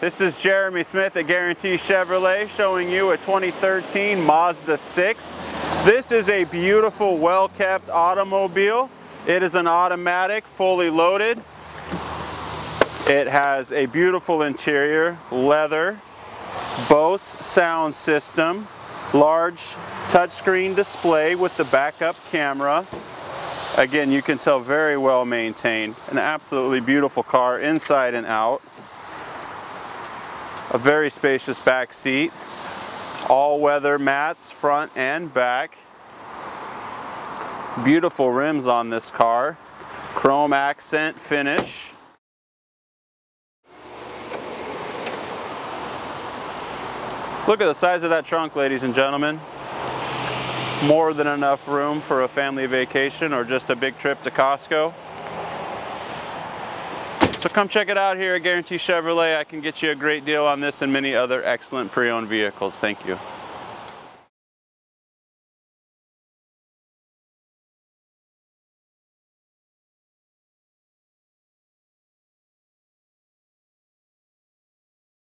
This is Jeremy Smith at Guaranty Chevrolet showing you a 2013 Mazda 6. This is a beautiful, well-kept automobile. It is an automatic, fully loaded. It has a beautiful interior, leather, Bose sound system, large touchscreen display with the backup camera. Again, you can tell very well maintained. An absolutely beautiful car inside and out. A very spacious back seat, all-weather mats front and back, beautiful rims on this car, chrome accent finish. Look at the size of that trunk, ladies and gentlemen. More than enough room for a family vacation or just a big trip to Costco. So come check it out here at Guaranty Chevrolet. I can get you a great deal on this and many other excellent pre-owned vehicles. Thank you.